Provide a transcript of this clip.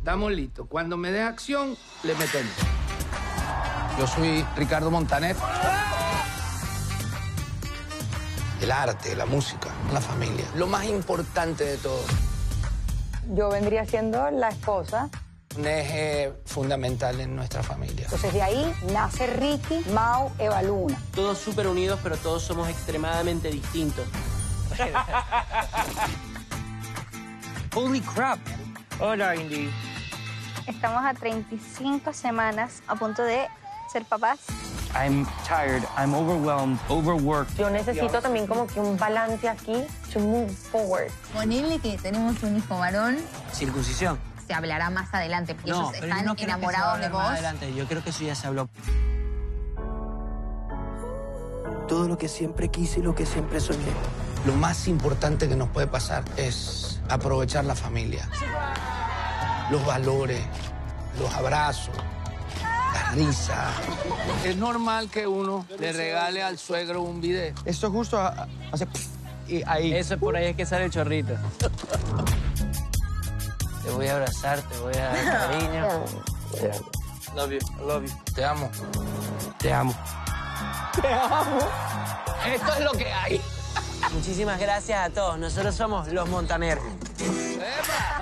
Estamos listos. Cuando me dé acción, le metemos. Yo soy Ricardo Montaner. El arte, la música, la familia. Lo más importante de todo. Yo vendría siendo la esposa. Un eje fundamental en nuestra familia. Entonces de ahí nace Ricky Mau Evaluna. Todos súper unidos, pero todos somos extremadamente distintos. Holy crap. Hola, Indy. Estamos a 35 semanas a punto de ser papás. I'm tired, I'm overwhelmed, overworked. Yo necesito también como que un balance aquí, to move forward. Ponerle que tenemos un hijo varón. Circuncisión. Se hablará más adelante, porque ellos están enamorados de vos. Más adelante, yo creo que eso ya se habló. Todo lo que siempre quise y lo que siempre soñé. Lo más importante que nos puede pasar es aprovechar la familia. Los valores, los abrazos, la risa. Es normal que uno le regale al suegro un video. Esto justo hace... y ahí. Eso por ahí es que sale el chorrito. Te voy a abrazar, te voy a dar cariño. Love you, I love you. Te amo. Te amo. Te amo. Esto es lo que hay. Muchísimas gracias a todos. Nosotros somos Los Montaner. ¡Epa!